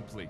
complete.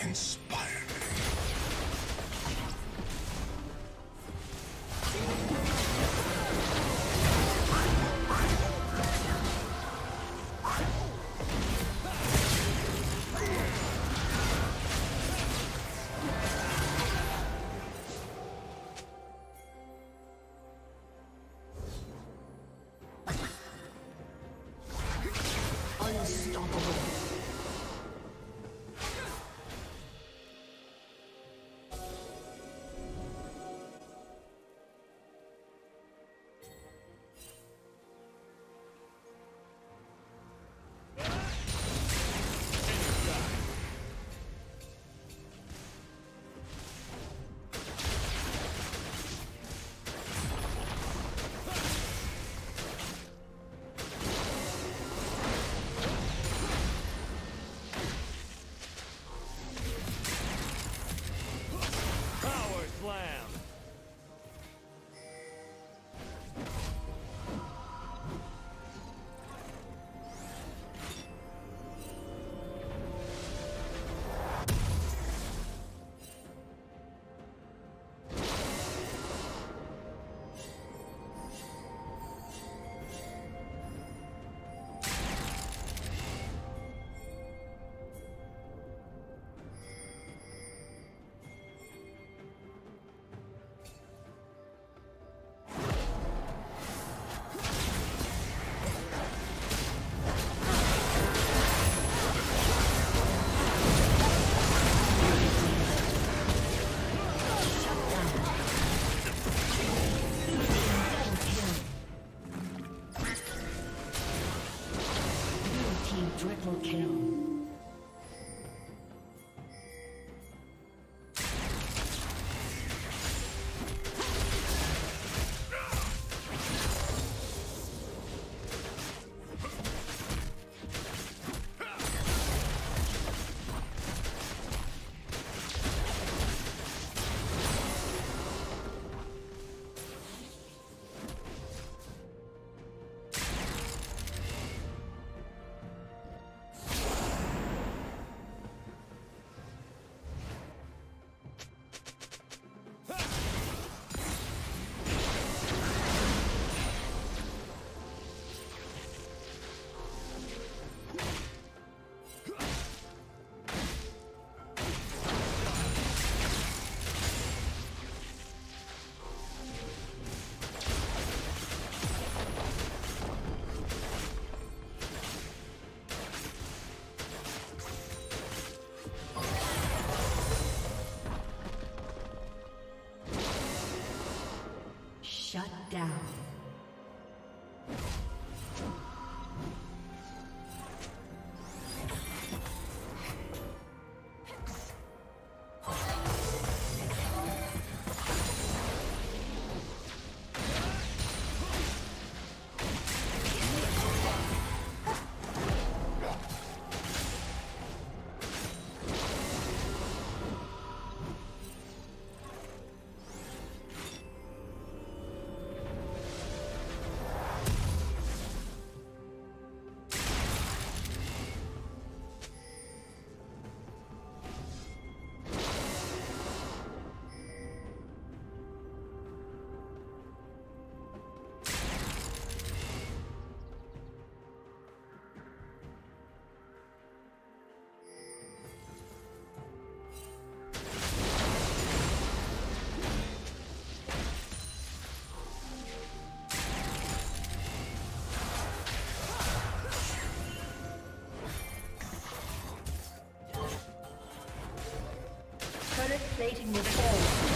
Unstoppable. down. Plating will fall.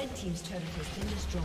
Red team's turret has been destroyed.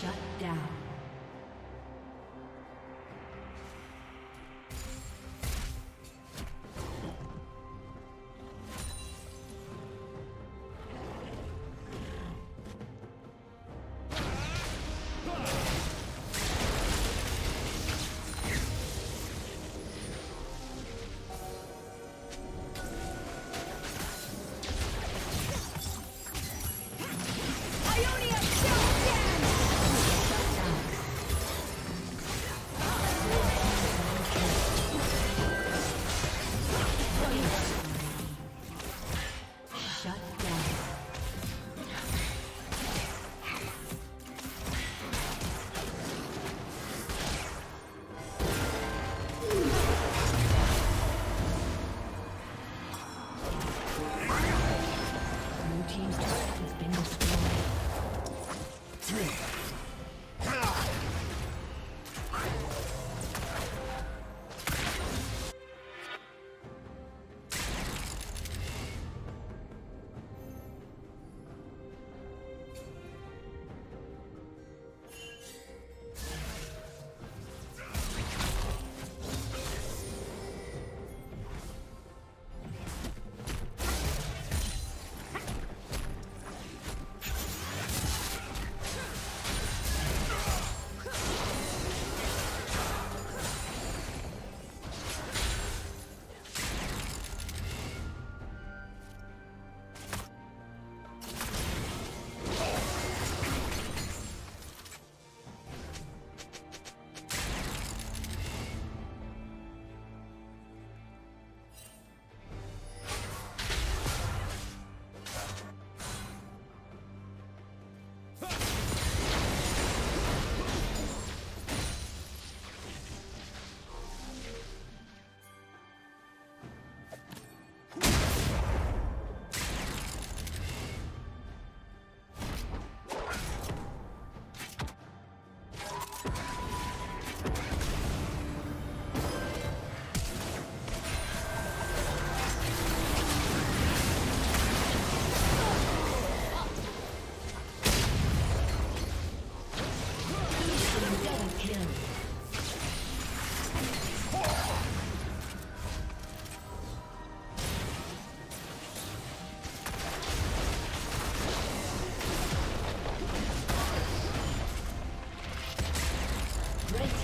Shut down. Ione!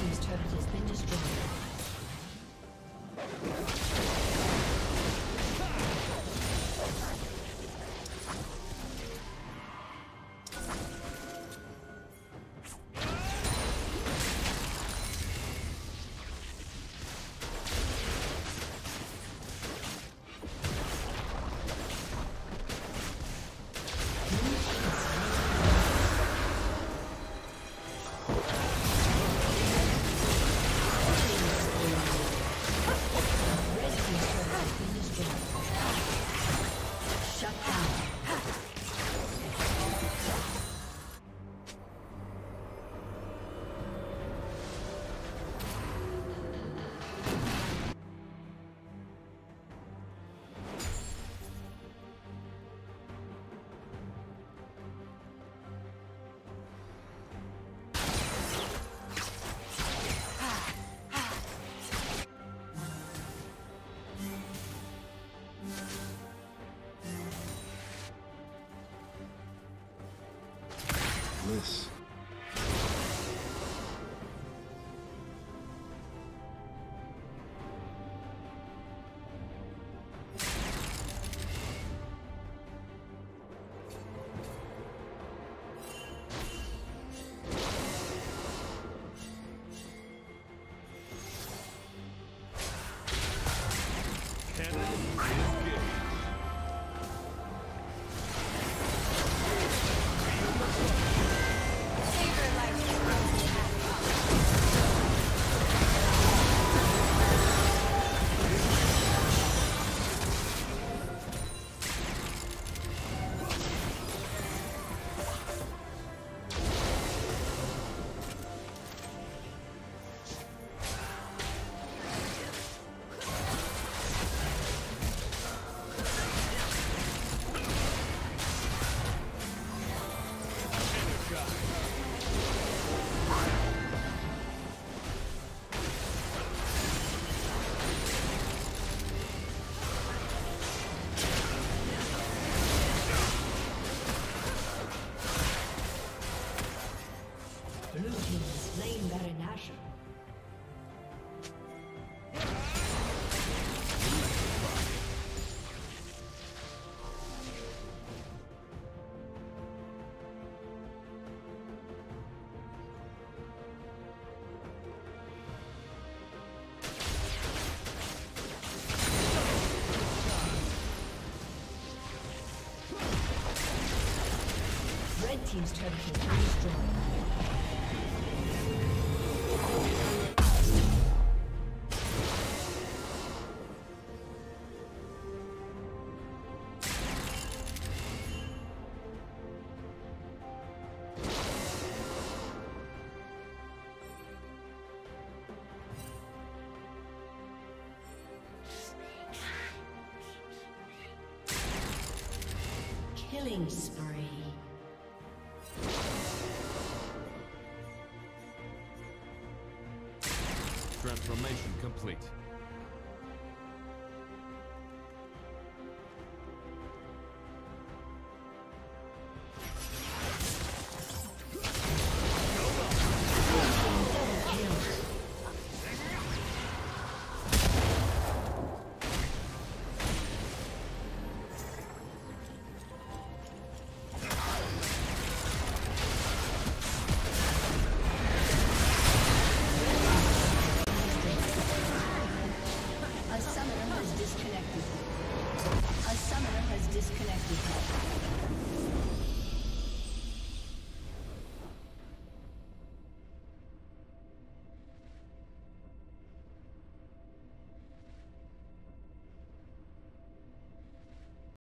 team's turret has been destroyed. This. Team's turret has been destroyed. Killing spree. Transformation complete. A summoner has disconnected.